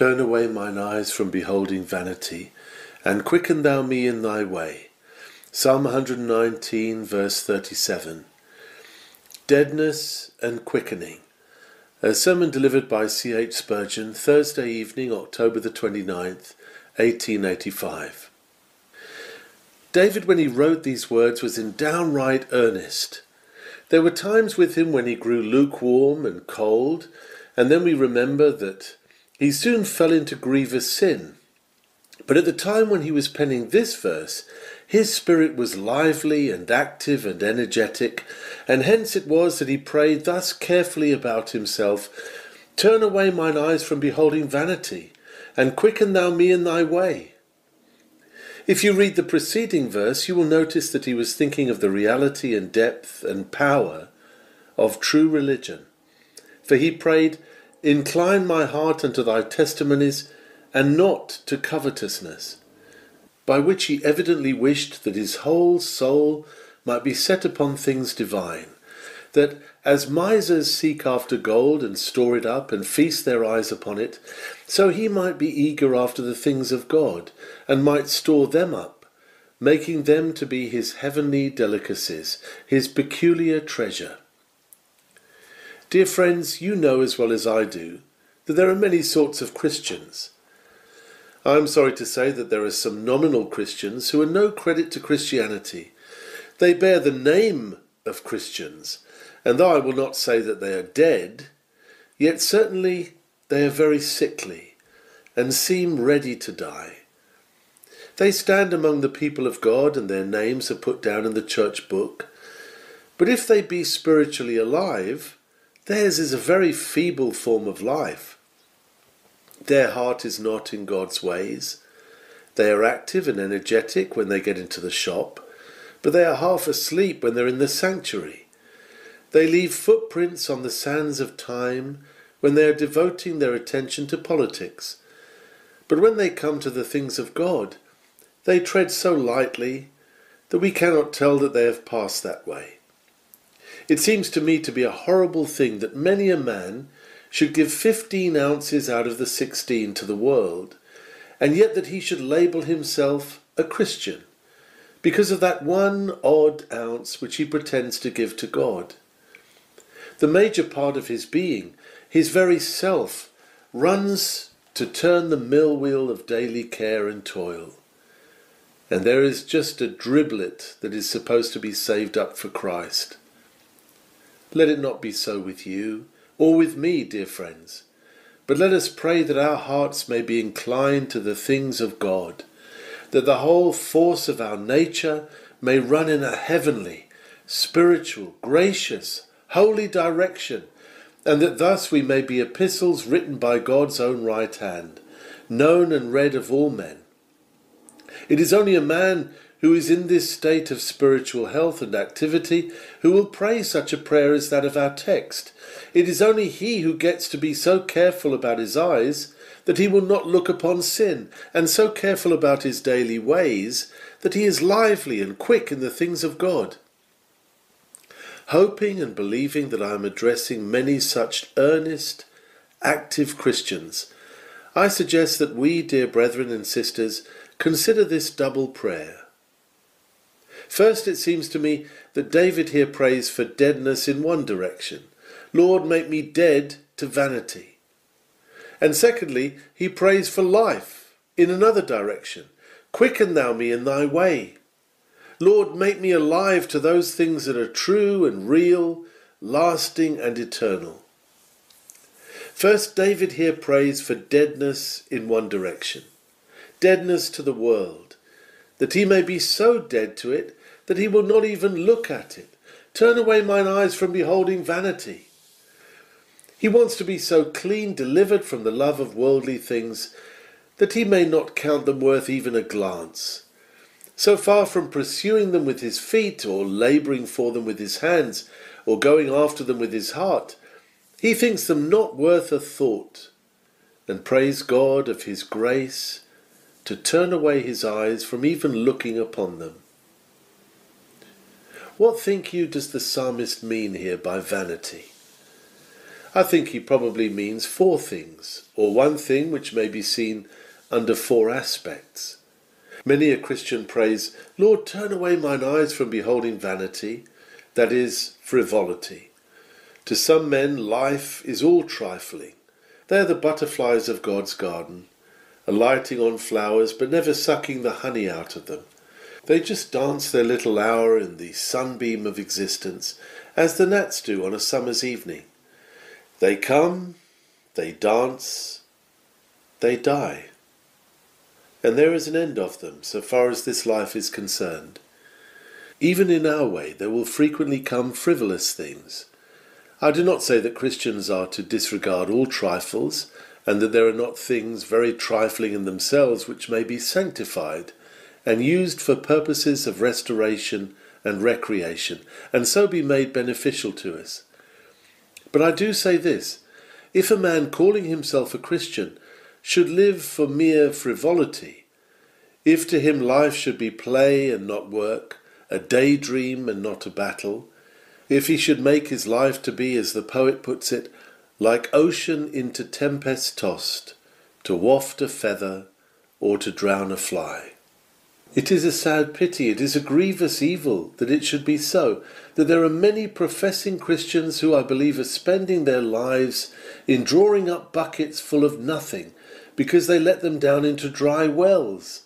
Turn away mine eyes from beholding vanity, and quicken thou me in thy way. Psalm 119, verse 37. Deadness and Quickening. A sermon delivered by C. H. Spurgeon, Thursday evening, October the 29th, 1885. David, when he wrote these words, was in downright earnest. There were times with him when he grew lukewarm and cold, and then we remember that he soon fell into grievous sin. But at the time when he was penning this verse, his spirit was lively and active and energetic, and hence it was that he prayed thus carefully about himself, "Turn away mine eyes from beholding vanity, and quicken thou me in thy way." If you read the preceding verse, you will notice that he was thinking of the reality and depth and power of true religion. For he prayed, "Incline my heart unto thy testimonies, and not to covetousness," by which he evidently wished that his whole soul might be set upon things divine, that as misers seek after gold and store it up and feast their eyes upon it, so he might be eager after the things of God, and might store them up, making them to be his heavenly delicacies, his peculiar treasure. Dear friends, you know as well as I do that there are many sorts of Christians. I am sorry to say that there are some nominal Christians who are no credit to Christianity. They bear the name of Christians, and though I will not say that they are dead, yet certainly they are very sickly and seem ready to die. They stand among the people of God, and their names are put down in the church book. But if they be spiritually alive, theirs is a very feeble form of life. Their heart is not in God's ways. They are active and energetic when they get into the shop, but they are half asleep when they're in the sanctuary. They leave footprints on the sands of time when they are devoting their attention to politics. But when they come to the things of God, they tread so lightly that we cannot tell that they have passed that way. It seems to me to be a horrible thing that many a man should give 15 ounces out of the 16 to the world, and yet that he should label himself a Christian, because of that one odd ounce which he pretends to give to God. The major part of his being, his very self, runs to turn the mill wheel of daily care and toil, and there is just a driblet that is supposed to be saved up for Christ. Let it not be so with you, or with me, dear friends, but let us pray that our hearts may be inclined to the things of God, that the whole force of our nature may run in a heavenly, spiritual, gracious, holy direction, and that thus we may be epistles written by God's own right hand, known and read of all men. It is only a man who is in this state of spiritual health and activity who will pray such a prayer as that of our text. It is only he who gets to be so careful about his eyes that he will not look upon sin, and so careful about his daily ways that he is lively and quick in the things of God. Hoping and believing that I am addressing many such earnest, active Christians, I suggest that we, dear brethren and sisters, consider this double prayer. First, it seems to me that David here prays for deadness in one direction. Lord, make me dead to vanity. And secondly, he prays for life in another direction. Quicken thou me in thy way. Lord, make me alive to those things that are true and real, lasting and eternal. First, David here prays for deadness in one direction. Deadness to the world, that he may be so dead to it that he will not even look at it. Turn away mine eyes from beholding vanity. He wants to be so clean, delivered from the love of worldly things, that he may not count them worth even a glance. So far from pursuing them with his feet, or labouring for them with his hands, or going after them with his heart, he thinks them not worth a thought, and prays God of his grace to turn away his eyes from even looking upon them. What, think you, does the psalmist mean here by vanity? I think he probably means four things, or one thing which may be seen under four aspects. Many a Christian prays, "Lord, turn away mine eyes from beholding vanity," that is, frivolity. To some men, life is all trifling. They are the butterflies of God's garden, alighting on flowers but never sucking the honey out of them. They just dance their little hour in the sunbeam of existence, as the gnats do on a summer's evening. They come, they dance, they die. And there is an end of them, so far as this life is concerned. Even in our way there will frequently come frivolous things. I do not say that Christians are to disregard all trifles, and that there are not things very trifling in themselves which may be sanctified and used for purposes of restoration and recreation, and so be made beneficial to us. But I do say this, if a man calling himself a Christian should live for mere frivolity, if to him life should be play and not work, a daydream and not a battle, if he should make his life to be, as the poet puts it, like ocean into tempest tossed, to waft a feather or to drown a fly. It is a sad pity, it is a grievous evil that it should be so, that there are many professing Christians who I believe are spending their lives in drawing up buckets full of nothing, because they let them down into dry wells.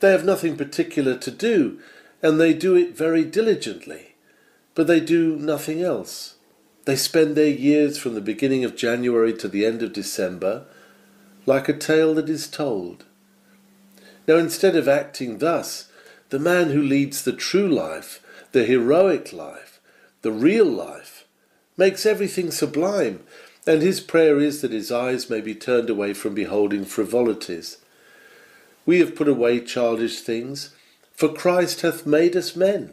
They have nothing particular to do, and they do it very diligently, but they do nothing else. They spend their years from the beginning of January to the end of December like a tale that is told. Now, instead of acting thus, the man who leads the true life, the heroic life, the real life, makes everything sublime, and his prayer is that his eyes may be turned away from beholding frivolities. We have put away childish things, for Christ hath made us men.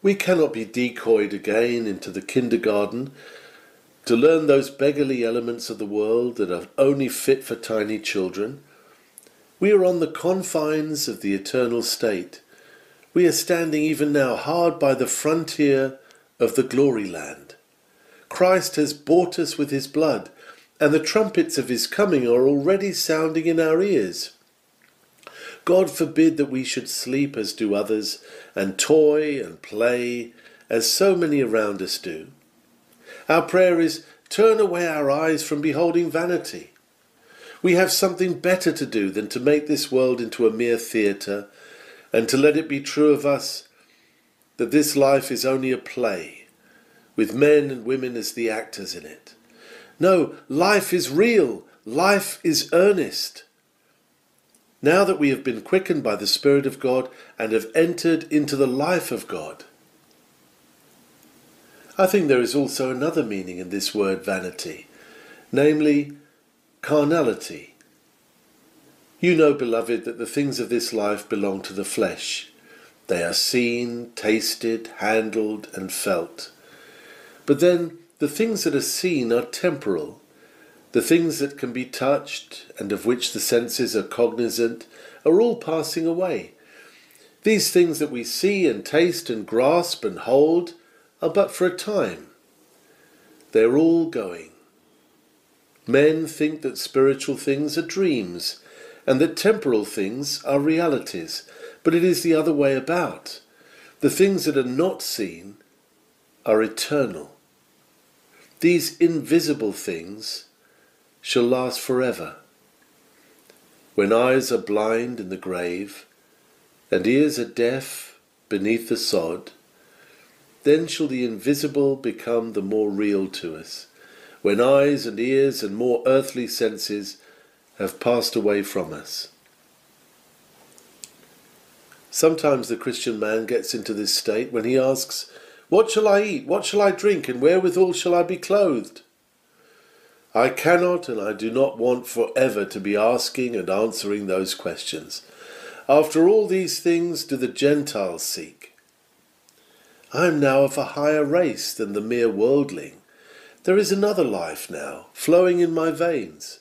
We cannot be decoyed again into the kindergarten to learn those beggarly elements of the world that are only fit for tiny children. We are on the confines of the eternal state. We are standing even now hard by the frontier of the glory land. Christ has bought us with his blood, and the trumpets of his coming are already sounding in our ears. God forbid that we should sleep as do others, and toy and play as so many around us do. Our prayer is, turn away our eyes from beholding vanity. We have something better to do than to make this world into a mere theatre, and to let it be true of us that this life is only a play, with men and women as the actors in it. No, life is real, life is earnest. Now that we have been quickened by the Spirit of God and have entered into the life of God. I think there is also another meaning in this word vanity, namely, carnality. You know, beloved, that the things of this life belong to the flesh. They are seen, tasted, handled, and felt. But then the things that are seen are temporal. The things that can be touched, and of which the senses are cognizant, are all passing away. These things that we see and taste and grasp and hold are but for a time. They are all going. Men think that spiritual things are dreams, and that temporal things are realities, but it is the other way about. The things that are not seen are eternal. These invisible things shall last forever. When eyes are blind in the grave, and ears are deaf beneath the sod, then shall the invisible become the more real to us, when eyes and ears and more earthly senses have passed away from us. Sometimes the Christian man gets into this state when he asks, "What shall I eat? What shall I drink? And wherewithal shall I be clothed?" I cannot and I do not want forever to be asking and answering those questions. After all these things do the Gentiles seek. I am now of a higher race than the mere worldling. There is another life now, flowing in my veins.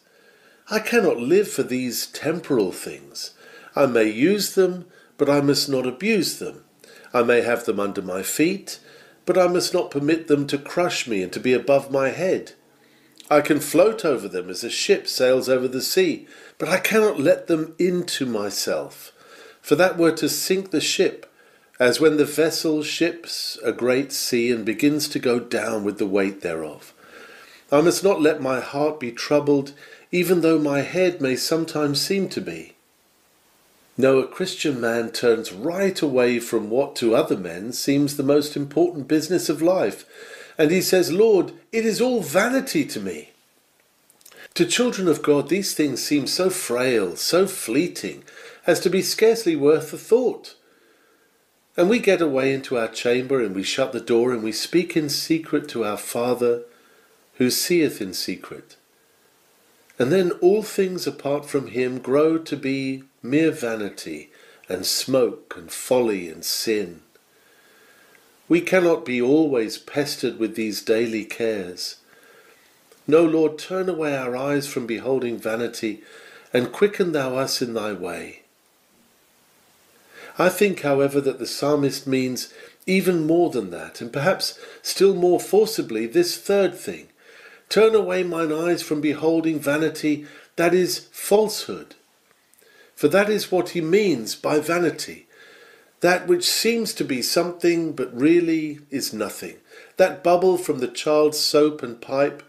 I cannot live for these temporal things. I may use them, but I must not abuse them. I may have them under my feet, but I must not permit them to crush me and to be above my head. I can float over them as a ship sails over the sea, but I cannot let them into myself, for that were to sink the ship, as when the vessel ships a great sea and begins to go down with the weight thereof. I must not let my heart be troubled, even though my head may sometimes seem to be. No, a Christian man turns right away from what to other men seems the most important business of life, and he says, Lord, it is all vanity to me. To children of God, these things seem so frail, so fleeting, as to be scarcely worth a thought. And we get away into our chamber, and we shut the door, and we speak in secret to our Father, who seeth in secret. And then all things apart from him grow to be mere vanity, and smoke, and folly, and sin. We cannot be always pestered with these daily cares. No, Lord, turn away our eyes from beholding vanity, and quicken thou us in thy way. I think, however, that the psalmist means even more than that, and perhaps still more forcibly this third thing. Turn away mine eyes from beholding vanity, that is, falsehood. For that is what he means by vanity, that which seems to be something but really is nothing. That bubble from the child's soap and pipe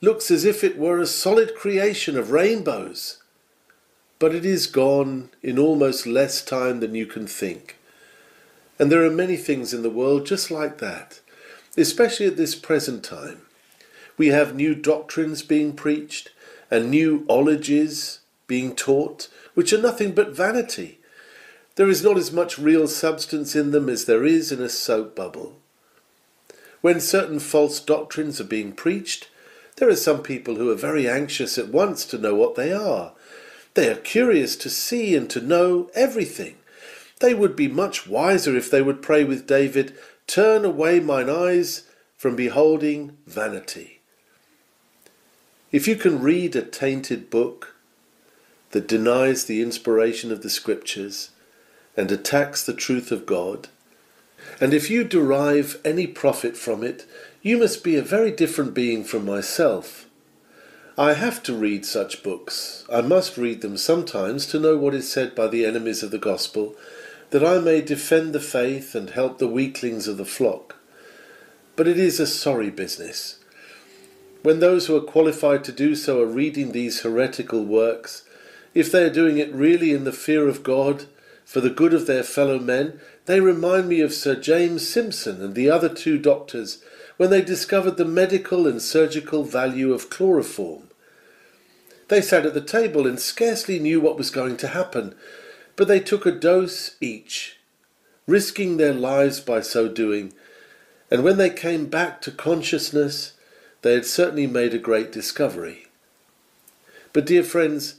looks as if it were a solid creation of rainbows, but it is gone in almost less time than you can think. And there are many things in the world just like that, especially at this present time. We have new doctrines being preached and new ologies being taught, which are nothing but vanity. There is not as much real substance in them as there is in a soap bubble. When certain false doctrines are being preached, there are some people who are very anxious at once to know what they are. They are curious to see and to know everything. They would be much wiser if they would pray with David, "Turn away mine eyes from beholding vanity." If you can read a tainted book that denies the inspiration of the Scriptures and attacks the truth of God, and if you derive any profit from it, you must be a very different being from myself. I have to read such books. I must read them sometimes to know what is said by the enemies of the gospel, that I may defend the faith and help the weaklings of the flock. But it is a sorry business. When those who are qualified to do so are reading these heretical works, if they are doing it really in the fear of God, for the good of their fellow men, they remind me of Sir James Simpson and the other two doctors when they discovered the medical and surgical value of chloroform. They sat at the table and scarcely knew what was going to happen, but they took a dose each, risking their lives by so doing, and when they came back to consciousness, they had certainly made a great discovery. But, dear friends,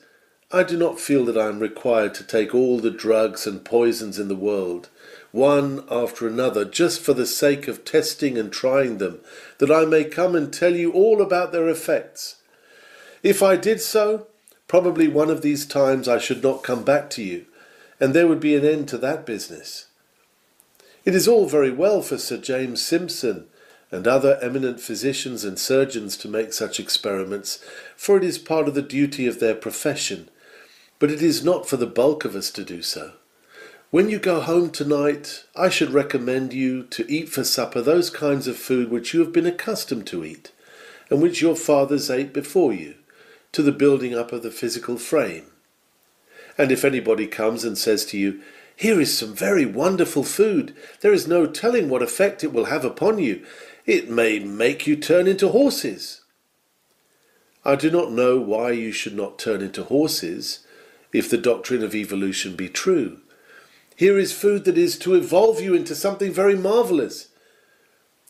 I do not feel that I am required to take all the drugs and poisons in the world, one after another, just for the sake of testing and trying them, that I may come and tell you all about their effects. If I did so, probably one of these times I should not come back to you, and there would be an end to that business. It is all very well for Sir James Simpson and other eminent physicians and surgeons to make such experiments, for it is part of the duty of their profession, but it is not for the bulk of us to do so. When you go home tonight, I should recommend you to eat for supper those kinds of food which you have been accustomed to eat, and which your fathers ate before you, to the building up of the physical frame. And if anybody comes and says to you, "Here is some very wonderful food, there is no telling what effect it will have upon you. It may make you turn into horses." I do not know why you should not turn into horses if the doctrine of evolution be true. Here is food that is to evolve you into something very marvellous.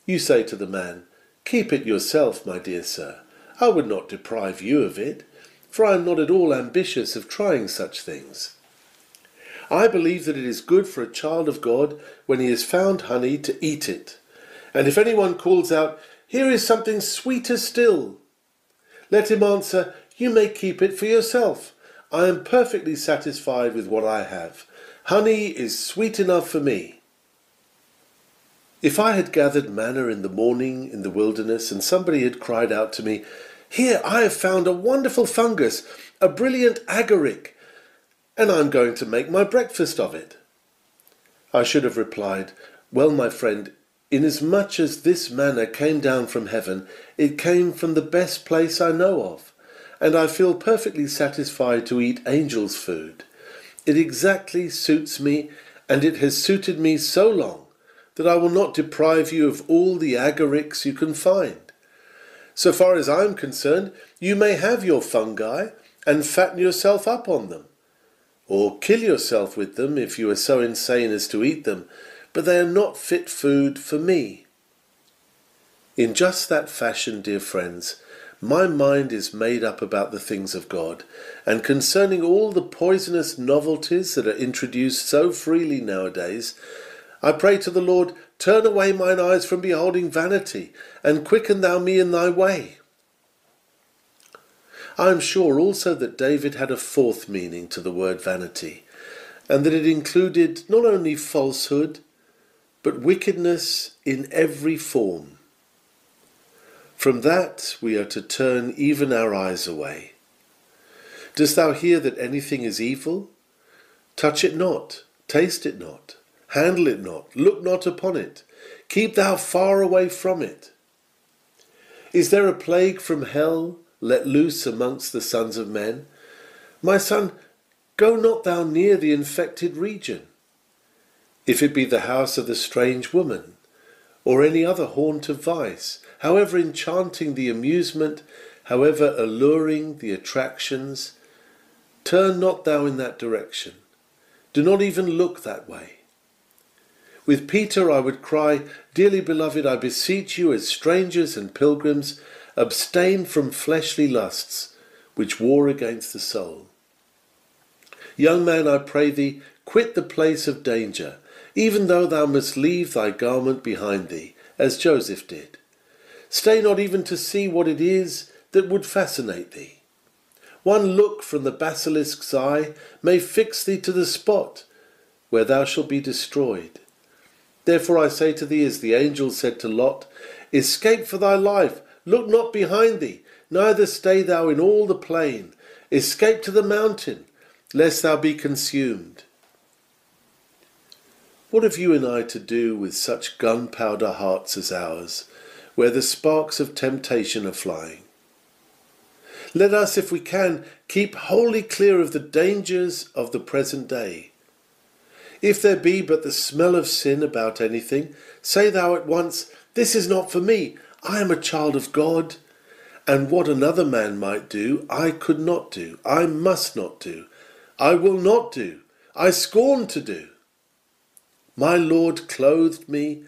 You say to the man, "Keep it yourself, my dear sir. I would not deprive you of it, for I am not at all ambitious of trying such things." I believe that it is good for a child of God, when he has found honey, to eat it. And if anyone calls out, "Here is something sweeter still," let him answer, "You may keep it for yourself. I am perfectly satisfied with what I have. Honey is sweet enough for me." If I had gathered manna in the morning in the wilderness, and somebody had cried out to me, Here I have found a wonderful fungus, a brilliant agaric, and I'm going to make my breakfast of it. I should have replied, well, my friend, inasmuch as this manna came down from heaven, it came from the best place I know of, and I feel perfectly satisfied to eat angel's food. It exactly suits me, and it has suited me so long, that I will not deprive you of all the agarics you can find. So far as I am concerned, you may have your fungi and fatten yourself up on them, or kill yourself with them if you are so insane as to eat them, but they are not fit food for me. In just that fashion, dear friends, my mind is made up about the things of God, and concerning all the poisonous novelties that are introduced so freely nowadays, I pray to the Lord, turn away mine eyes from beholding vanity, and quicken thou me in thy way. I am sure also that David had a fourth meaning to the word vanity, and that it included not only falsehood, but wickedness in every form. From that we are to turn even our eyes away. Dost thou hear that anything is evil? Touch it not, taste it not. Handle it not, look not upon it, keep thou far away from it. Is there a plague from hell let loose amongst the sons of men? My son, go not thou near the infected region. If it be the house of the strange woman, or any other haunt of vice, however enchanting the amusement, however alluring the attractions, turn not thou in that direction. Do not even look that way. With Peter I would cry, dearly beloved, I beseech you as strangers and pilgrims, abstain from fleshly lusts, which war against the soul. Young man, I pray thee, quit the place of danger, even though thou must leave thy garment behind thee, as Joseph did. Stay not even to see what it is that would fascinate thee. One look from the basilisk's eye may fix thee to the spot where thou shalt be destroyed. Therefore I say to thee, as the angel said to Lot, escape for thy life, look not behind thee, neither stay thou in all the plain. Escape to the mountain, lest thou be consumed. What have you and I to do with such gunpowder hearts as ours, where the sparks of temptation are flying? Let us, if we can, keep wholly clear of the dangers of the present day. If there be but the smell of sin about anything, say thou at once, this is not for me, I am a child of God, and what another man might do, I could not do, I must not do, I will not do, I scorn to do. My Lord clothed me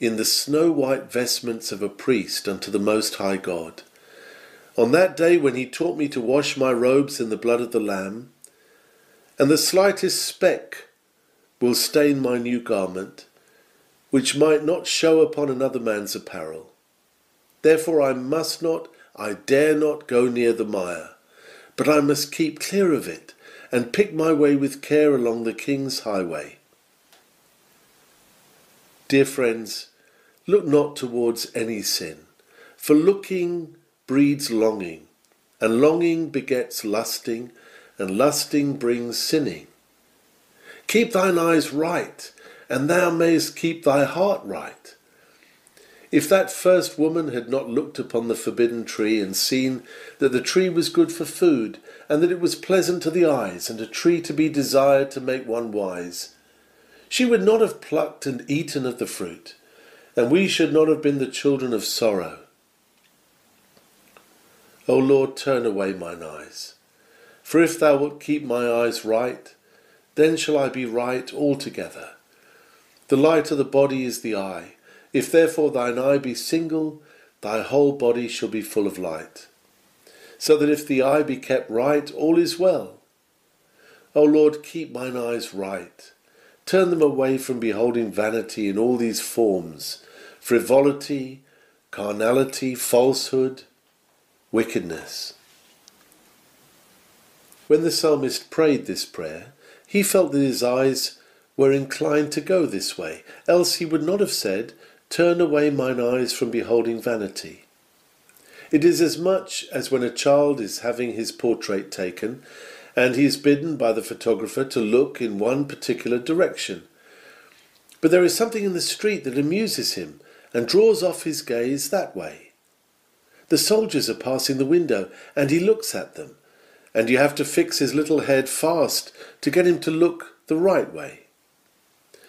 in the snow-white vestments of a priest unto the Most High God. On that day when he taught me to wash my robes in the blood of the Lamb, and the slightest speck will stain my new garment, which might not show upon another man's apparel. Therefore I must not, I dare not go near the mire, but I must keep clear of it, and pick my way with care along the King's highway. Dear friends, look not towards any sin, for looking breeds longing, and longing begets lusting, and lusting brings sinning. Keep thine eyes right, and thou mayest keep thy heart right. If that first woman had not looked upon the forbidden tree and seen that the tree was good for food, and that it was pleasant to the eyes, and a tree to be desired to make one wise, she would not have plucked and eaten of the fruit, and we should not have been the children of sorrow. O Lord, turn away mine eyes, for if thou wilt keep my eyes right, then shall I be right altogether. The light of the body is the eye. If therefore thine eye be single, thy whole body shall be full of light. So that if the eye be kept right, all is well. O Lord, keep mine eyes right. Turn them away from beholding vanity in all these forms, frivolity, carnality, falsehood, wickedness. When the psalmist prayed this prayer, he felt that his eyes were inclined to go this way, else he would not have said, turn away mine eyes from beholding vanity. It is as much as when a child is having his portrait taken and he is bidden by the photographer to look in one particular direction. But there is something in the street that amuses him and draws off his gaze that way. The soldiers are passing the window and he looks at them, and you have to fix his little head fast to get him to look the right way.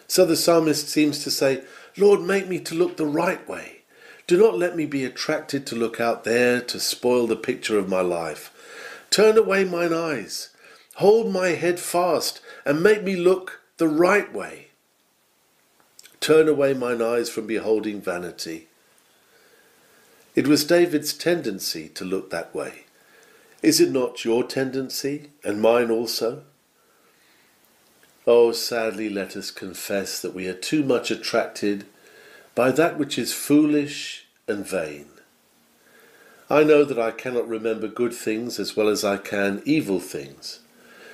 So the psalmist seems to say, Lord, make me to look the right way. Do not let me be attracted to look out there to spoil the picture of my life. Turn away mine eyes, hold my head fast, and make me look the right way. Turn away mine eyes from beholding vanity. It was David's tendency to look that way. Is it not your tendency, and mine also? Oh, sadly, let us confess that we are too much attracted by that which is foolish and vain. I know that I cannot remember good things as well as I can evil things.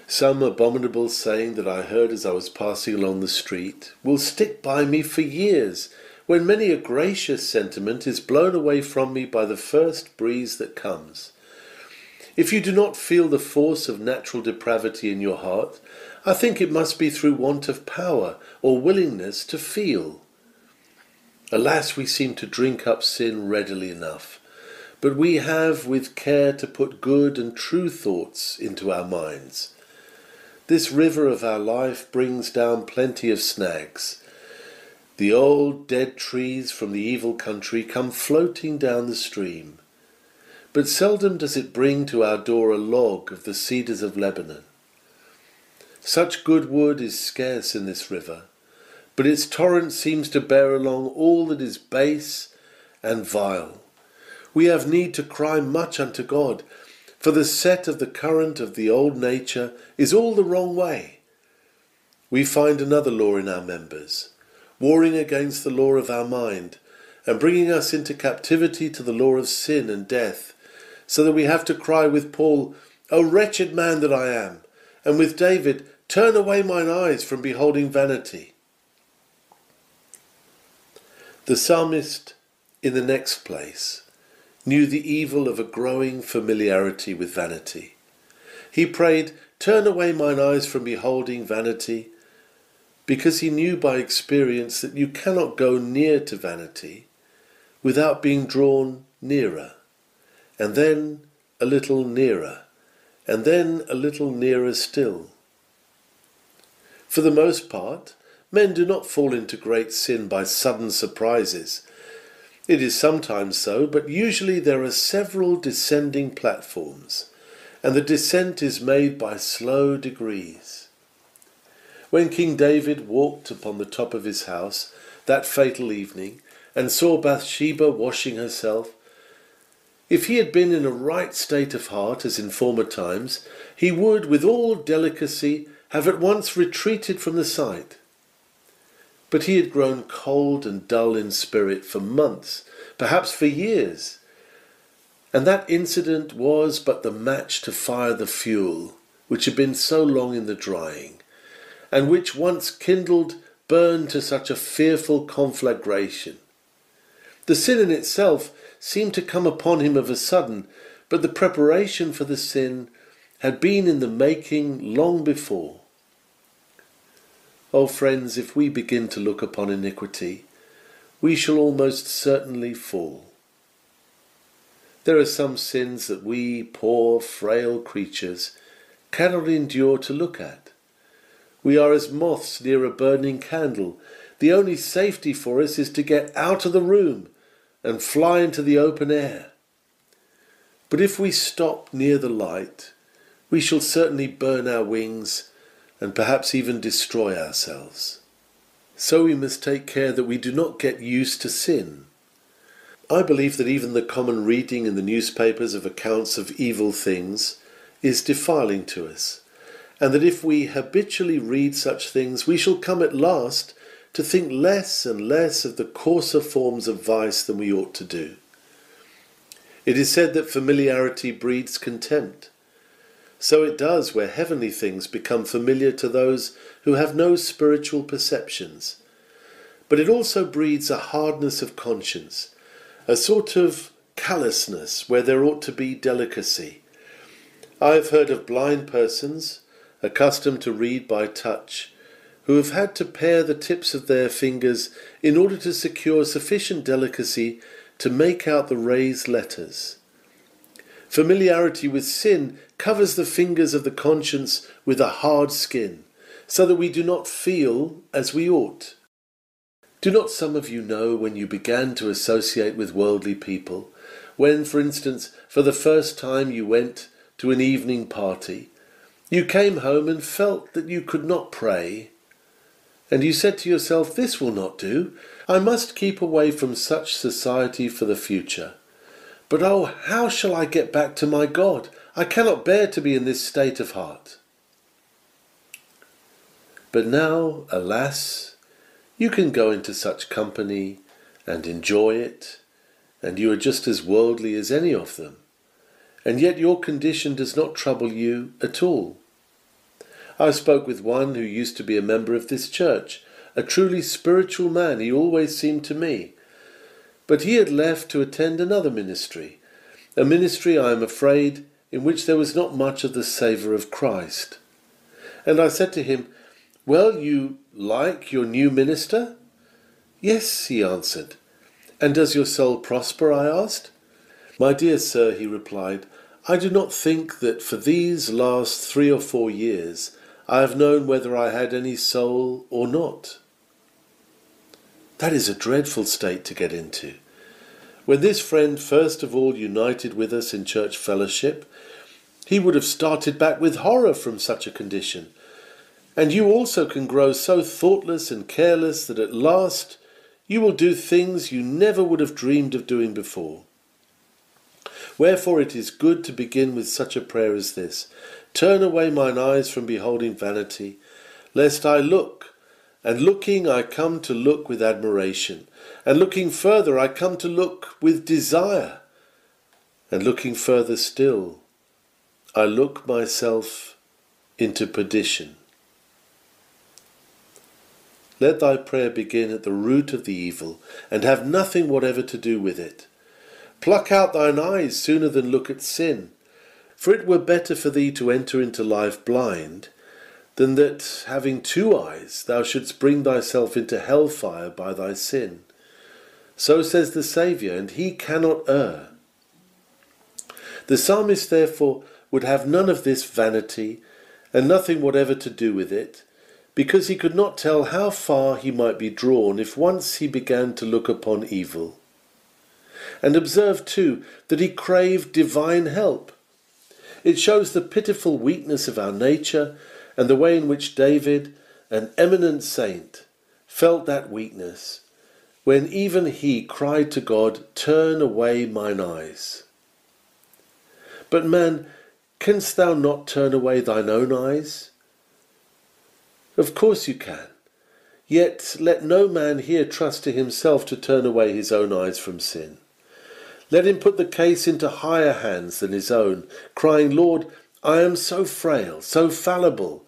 Some abominable saying that I heard as I was passing along the street will stick by me for years, when many a gracious sentiment is blown away from me by the first breeze that comes. If you do not feel the force of natural depravity in your heart, I think it must be through want of power or willingness to feel. Alas, we seem to drink up sin readily enough, but we have with care to put good and true thoughts into our minds. This river of our life brings down plenty of snags. The old dead trees from the evil country come floating down the stream, but seldom does it bring to our door a log of the cedars of Lebanon. Such good wood is scarce in this river, but its torrent seems to bear along all that is base and vile. We have need to cry much unto God, for the set of the current of the old nature is all the wrong way. We find another law in our members, warring against the law of our mind, and bringing us into captivity to the law of sin and death, so that we have to cry with Paul, O wretched man that I am, and with David, turn away mine eyes from beholding vanity. The psalmist, in the next place, knew the evil of a growing familiarity with vanity. He prayed, turn away mine eyes from beholding vanity, because he knew by experience that you cannot go near to vanity without being drawn nearer, and then a little nearer, and then a little nearer still. For the most part, men do not fall into great sin by sudden surprises. It is sometimes so, but usually there are several descending platforms, and the descent is made by slow degrees. When King David walked upon the top of his house that fatal evening, and saw Bathsheba washing herself, if he had been in a right state of heart, as in former times, he would, with all delicacy, have at once retreated from the sight. But he had grown cold and dull in spirit for months, perhaps for years, and that incident was but the match to fire the fuel, which had been so long in the drying, and which, once kindled, burned to such a fearful conflagration. The sin in itself seemed to come upon him of a sudden, but the preparation for the sin had been in the making long before. Oh, friends, if we begin to look upon iniquity, we shall almost certainly fall. There are some sins that we, poor, frail creatures, cannot endure to look at. We are as moths near a burning candle. The only safety for us is to get out of the room and fly into the open air. But if we stop near the light, we shall certainly burn our wings and perhaps even destroy ourselves. So we must take care that we do not get used to sin. I believe that even the common reading in the newspapers of accounts of evil things is defiling to us, and that if we habitually read such things, we shall come at last to think less and less of the coarser forms of vice than we ought to do. It is said that familiarity breeds contempt. So it does where heavenly things become familiar to those who have no spiritual perceptions. But it also breeds a hardness of conscience, a sort of callousness where there ought to be delicacy. I have heard of blind persons, accustomed to read by touch, who have had to pare the tips of their fingers in order to secure sufficient delicacy to make out the raised letters. Familiarity with sin covers the fingers of the conscience with a hard skin, so that we do not feel as we ought. Do not some of you know when you began to associate with worldly people, when, for instance, for the first time you went to an evening party, you came home and felt that you could not pray, and you said to yourself, "This will not do. I must keep away from such society for the future. But oh, how shall I get back to my God? I cannot bear to be in this state of heart." But now, alas, you can go into such company and enjoy it, and you are just as worldly as any of them, and yet your condition does not trouble you at all. I spoke with one who used to be a member of this church, a truly spiritual man he always seemed to me, but he had left to attend another ministry, a ministry, I am afraid, in which there was not much of the savour of Christ. And I said to him, "Well, you like your new minister?" "Yes," he answered. "And does your soul prosper?" I asked. "My dear sir," he replied, "I do not think that for these last 3 or 4 years I have known whether I had any soul or not." That is a dreadful state to get into. When this friend first of all united with us in church fellowship, he would have started back with horror from such a condition. And you also can grow so thoughtless and careless that at last you will do things you never would have dreamed of doing before. Wherefore it is good to begin with such a prayer as this: "Turn away mine eyes from beholding vanity, lest I look, and looking I come to look with admiration, and looking further I come to look with desire, and looking further still I look myself into perdition." Let thy prayer begin at the root of the evil, and have nothing whatever to do with it. Pluck out thine eyes sooner than look at sin, for it were better for thee to enter into life blind, than that, having 2 eyes, thou shouldst bring thyself into hellfire by thy sin. So says the Saviour, and he cannot err. The psalmist, therefore, would have none of this vanity, and nothing whatever to do with it, because he could not tell how far he might be drawn if once he began to look upon evil. And observe, too, that he craved divine help. It shows the pitiful weakness of our nature, and the way in which David, an eminent saint, felt that weakness, when even he cried to God, "Turn away mine eyes." But man, canst thou not turn away thine own eyes? Of course you can. Yet let no man here trust to himself to turn away his own eyes from sin. Let him put the case into higher hands than his own, crying, "Lord, I am so frail, so fallible,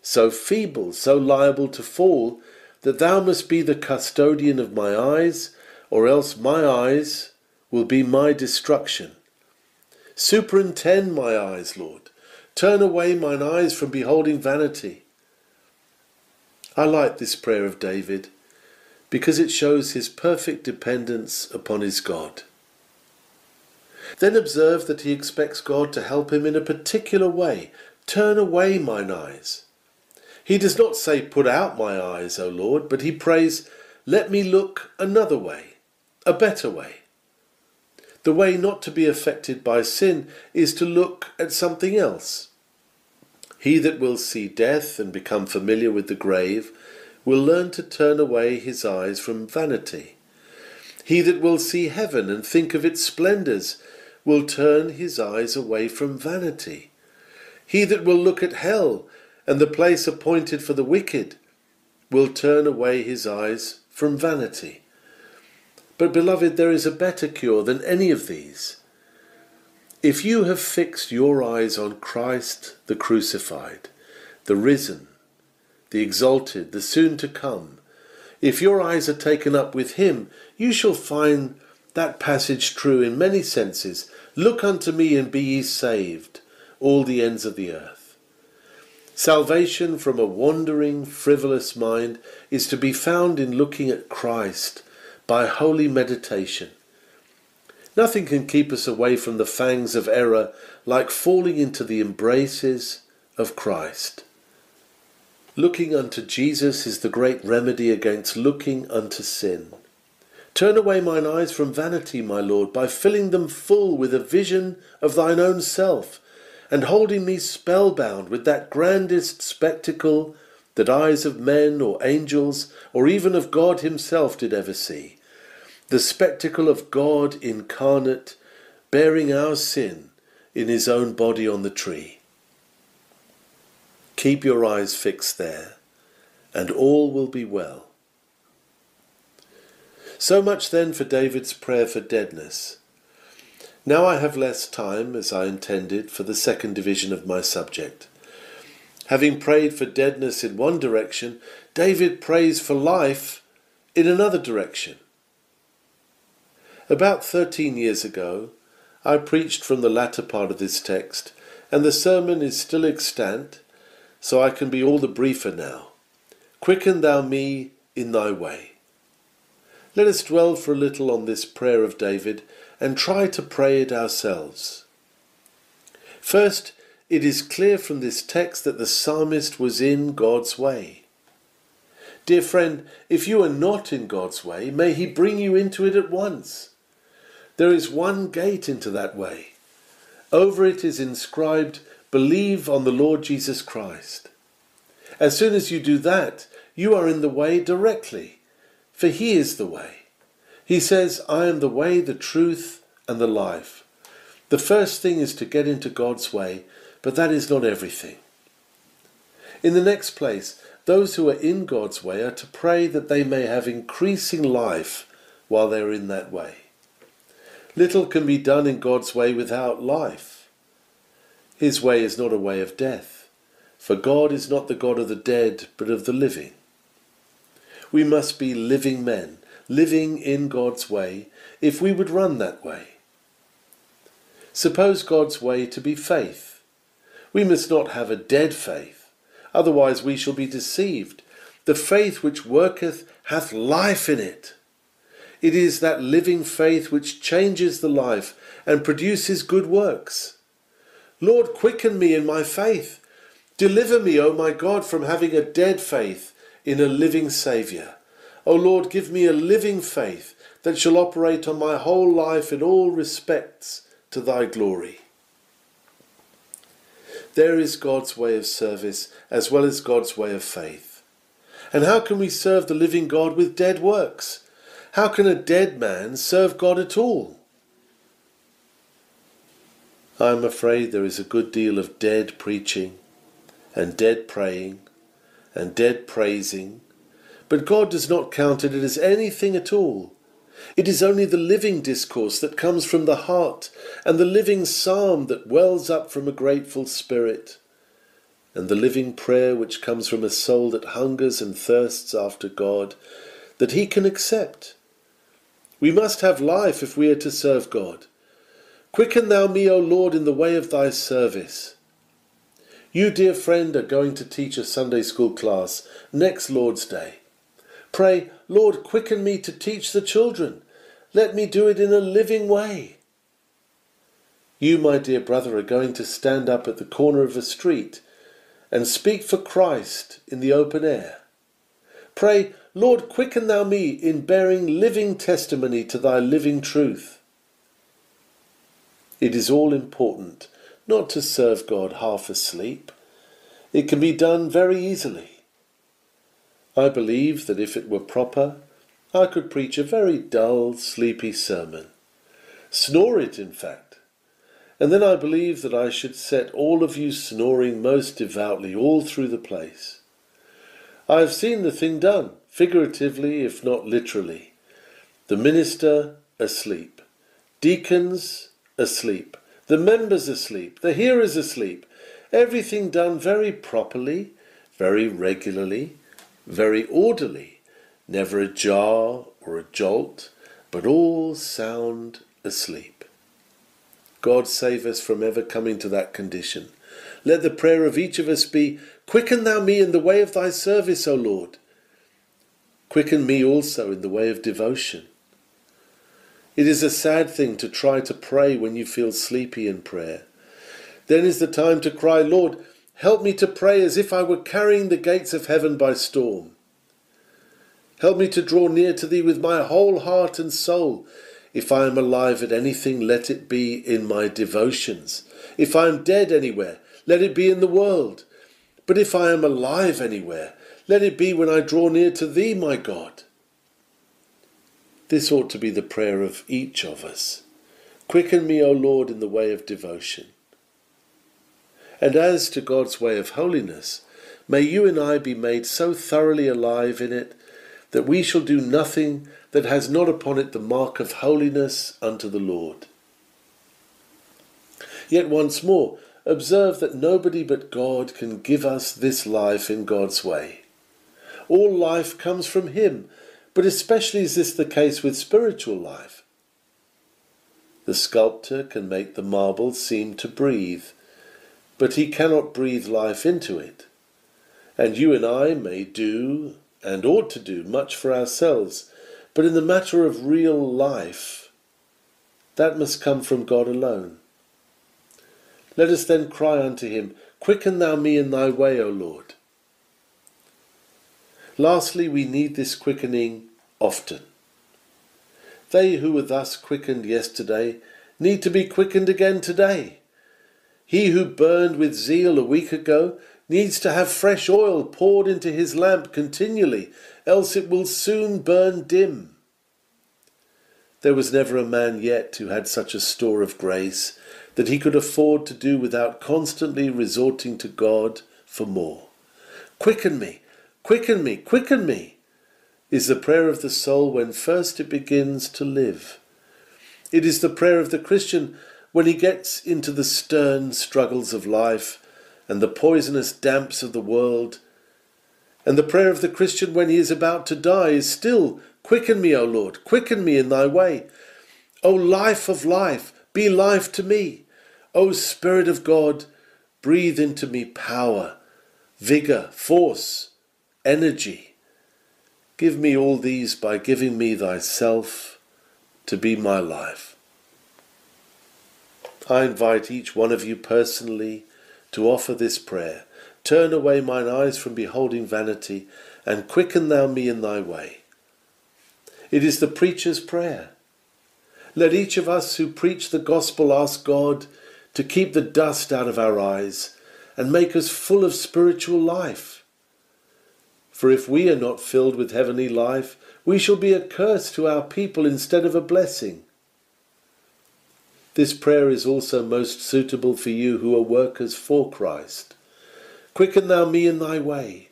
so feeble, so liable to fall, that thou must be the custodian of my eyes, or else my eyes will be my destruction. Superintend my eyes, Lord. Turn away mine eyes from beholding vanity." I like this prayer of David, because it shows his perfect dependence upon his God. Then observe that he expects God to help him in a particular way. "Turn away mine eyes." He does not say, "Put out my eyes, O Lord," but he prays, "Let me look another way, a better way." The way not to be affected by sin is to look at something else. He that will see death and become familiar with the grave will learn to turn away his eyes from vanity. He that will see heaven and think of its splendours will turn his eyes away from vanity. He that will look at hell and the place appointed for the wicked will turn away his eyes from vanity. But, beloved, there is a better cure than any of these. If you have fixed your eyes on Christ the crucified, the risen, the exalted, the soon to come, if your eyes are taken up with him, you shall find that passage true in many senses. Look unto me and be ye saved, all the ends of the earth. Salvation from a wandering, frivolous mind is to be found in looking at Christ by holy meditation. Nothing can keep us away from the fangs of error like falling into the embraces of Christ. Looking unto Jesus is the great remedy against looking unto sin. Turn away mine eyes from vanity, my Lord, by filling them full with a vision of thine own self, and holding me spellbound with that grandest spectacle that eyes of men or angels or even of God himself did ever see, the spectacle of God incarnate, bearing our sin in his own body on the tree. Keep your eyes fixed there, and all will be well. So much then for David's prayer for deadness. Now I have less time, as I intended, for the second division of my subject. Having prayed for deadness in one direction, David prays for life in another direction. About 13 years ago, I preached from the latter part of this text, and the sermon is still extant, so I can be all the briefer now. Quicken thou me in thy way. Let us dwell for a little on this prayer of David and try to pray it ourselves. First, it is clear from this text that the psalmist was in God's way. Dear friend, if you are not in God's way, may he bring you into it at once. There is one gate into that way. Over it is inscribed, "Believe on the Lord Jesus Christ." As soon as you do that, you are in the way directly, for he is the way. He says, "I am the way, the truth, and the life." The first thing is to get into God's way, but that is not everything. In the next place, those who are in God's way are to pray that they may have increasing life while they are in that way. Little can be done in God's way without life. His way is not a way of death, for God is not the God of the dead, but of the living. We must be living men, living in God's way, if we would run that way. Suppose God's way to be faith. We must not have a dead faith, otherwise we shall be deceived. The faith which worketh hath life in it. It is that living faith which changes the life and produces good works. Lord, quicken me in my faith. Deliver me, O my God, from having a dead faith in a living Saviour. O Lord, give me a living faith that shall operate on my whole life in all respects to thy glory. There is God's way of service as well as God's way of faith. And how can we serve the living God with dead works? How can a dead man serve God at all? I am afraid there is a good deal of dead preaching and dead praying and dead praising, but God does not count it as anything at all. It is only the living discourse that comes from the heart and the living psalm that wells up from a grateful spirit and the living prayer which comes from a soul that hungers and thirsts after God that he can accept. We must have life if we are to serve God. Quicken thou me, O Lord, in the way of thy service. You, dear friend, are going to teach a Sunday school class next Lord's Day. Pray, Lord, quicken me to teach the children. Let me do it in a living way. You, my dear brother, are going to stand up at the corner of a street and speak for Christ in the open air. Pray, Lord, quicken thou me in bearing living testimony to thy living truth. It is all important not to serve God half asleep. It can be done very easily. I believe that if it were proper, I could preach a very dull, sleepy sermon. Snore it, in fact. And then I believe that I should set all of you snoring most devoutly all through the place. I have seen the thing done, figuratively if not literally. The minister asleep. Deacons asleep, the members asleep, the hearers asleep, everything done very properly, very regularly, very orderly, never a jar or a jolt, but all sound asleep. God save us from ever coming to that condition. Let the prayer of each of us be, "Quicken thou me in the way of thy service, O Lord. Quicken me also in the way of devotion." It is a sad thing to try to pray when you feel sleepy in prayer. Then is the time to cry, "Lord, help me to pray as if I were carrying the gates of heaven by storm. Help me to draw near to thee with my whole heart and soul. If I am alive at anything, let it be in my devotions. If I am dead anywhere, let it be in the world. But if I am alive anywhere, let it be when I draw near to thee, my God." This ought to be the prayer of each of us. Quicken me, O Lord, in the way of devotion. And as to God's way of holiness, may you and I be made so thoroughly alive in it that we shall do nothing that has not upon it the mark of holiness unto the Lord. Yet once more, observe that nobody but God can give us this life in God's way. All life comes from him, but especially is this the case with spiritual life. The sculptor can make the marble seem to breathe, but he cannot breathe life into it. And you and I may do, and ought to do, much for ourselves, but in the matter of real life, that must come from God alone. Let us then cry unto him, "Quicken thou me in thy way, O Lord." Lastly, we need this quickening often. They who were thus quickened yesterday need to be quickened again today. He who burned with zeal a week ago needs to have fresh oil poured into his lamp continually, else it will soon burn dim. There was never a man yet who had such a store of grace that he could afford to do without constantly resorting to God for more. "Quicken me, quicken me, quicken me," is the prayer of the soul when first it begins to live. It is the prayer of the Christian when he gets into the stern struggles of life and the poisonous damps of the world. And the prayer of the Christian when he is about to die is still, "Quicken me, O Lord, quicken me in thy way. O life of life, be life to me. O Spirit of God, breathe into me power, vigour, force, energy. Give me all these by giving me thyself to be my life." I invite each one of you personally to offer this prayer. "Turn away mine eyes from beholding vanity, and quicken thou me in thy way." It is the preacher's prayer. Let each of us who preach the gospel ask God to keep the dust out of our eyes and make us full of spiritual life. For if we are not filled with heavenly life, we shall be a curse to our people instead of a blessing. This prayer is also most suitable for you who are workers for Christ. "Quicken thou me in thy way."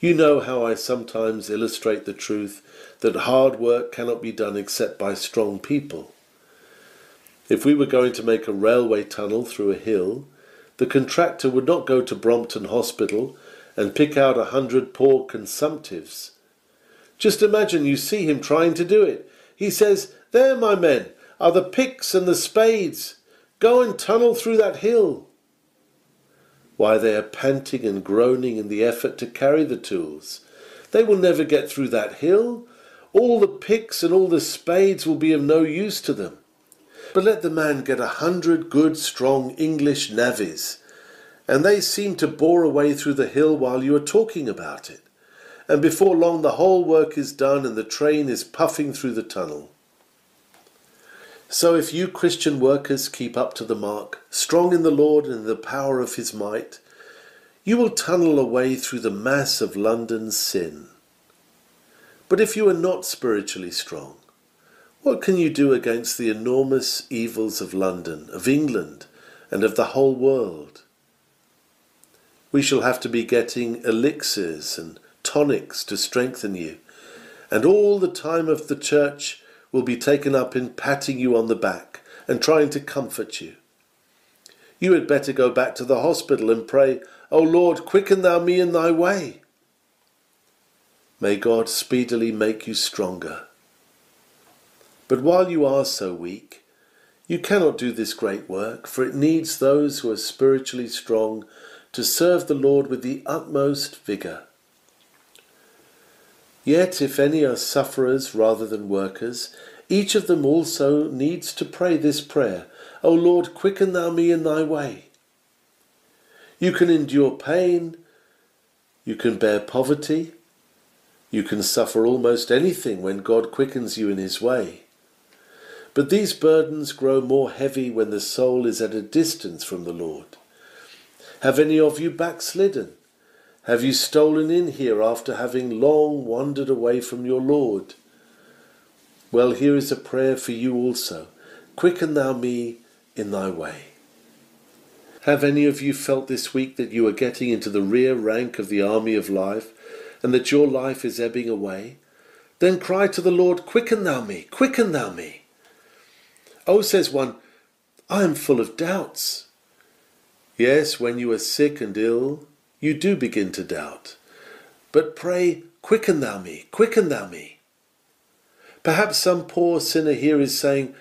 You know how I sometimes illustrate the truth that hard work cannot be done except by strong people. If we were going to make a railway tunnel through a hill, the contractor would not go to Brompton Hospital and pick out 100 poor consumptives. Just imagine you see him trying to do it. He says, "There, my men, are the picks and the spades. Go and tunnel through that hill." Why, they are panting and groaning in the effort to carry the tools. They will never get through that hill. All the picks and all the spades will be of no use to them. But let the man get 100 good, strong English navvies, and they seem to bore away through the hill while you are talking about it. And before long the whole work is done and the train is puffing through the tunnel. So if you Christian workers keep up to the mark, strong in the Lord and in the power of his might, you will tunnel a way through the mass of London's sin. But if you are not spiritually strong, what can you do against the enormous evils of London, of England, and of the whole world? We shall have to be getting elixirs and tonics to strengthen you, and all the time of the church will be taken up in patting you on the back and trying to comfort you. You had better go back to the hospital and pray, "O Lord, quicken thou me in thy way." May God speedily make you stronger. But while you are so weak, you cannot do this great work, for it needs those who are spiritually strong to serve the Lord with the utmost vigour. Yet if any are sufferers rather than workers, each of them also needs to pray this prayer, O Lord, quicken thou me in thy way. You can endure pain, you can bear poverty, you can suffer almost anything when God quickens you in his way. But these burdens grow more heavy when the soul is at a distance from the Lord. Have any of you backslidden? Have you stolen in here after having long wandered away from your Lord? Well, here is a prayer for you also. Quicken thou me in thy way. Have any of you felt this week that you are getting into the rear rank of the army of life, and that your life is ebbing away? Then cry to the Lord, quicken thou me, quicken thou me. Oh, says one, I am full of doubts. Yes, when you are sick and ill, you do begin to doubt. But pray, quicken thou me, quicken thou me. Perhaps some poor sinner here is saying,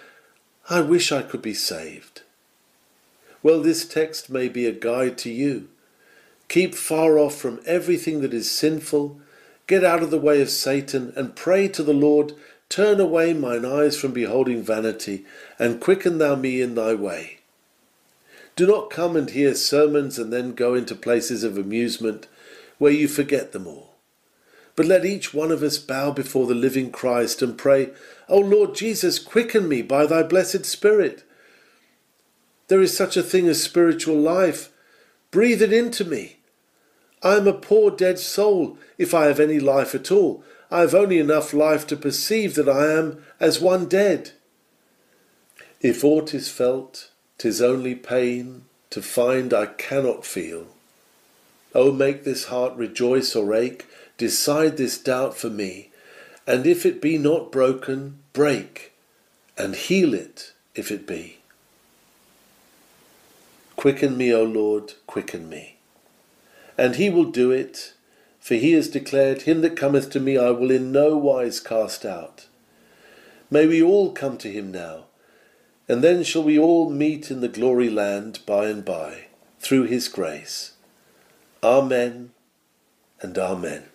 I wish I could be saved. Well, this text may be a guide to you. Keep far off from everything that is sinful. Get out of the way of Satan and pray to the Lord, turn away mine eyes from beholding vanity, and quicken thou me in thy way. Do not come and hear sermons and then go into places of amusement where you forget them all. But let each one of us bow before the living Christ and pray, O Lord Jesus, quicken me by thy blessed Spirit. There is such a thing as spiritual life. Breathe it into me. I am a poor dead soul, if I have any life at all. I have only enough life to perceive that I am as one dead. If aught is felt, 'tis only pain to find I cannot feel. O make this heart rejoice or ache, decide this doubt for me, and if it be not broken, break, and heal it if it be. Quicken me, O Lord, quicken me. And he will do it, for he has declared, him that cometh to me I will in no wise cast out. May we all come to him now, and then shall we all meet in the glory land by and by, through his grace. Amen and amen.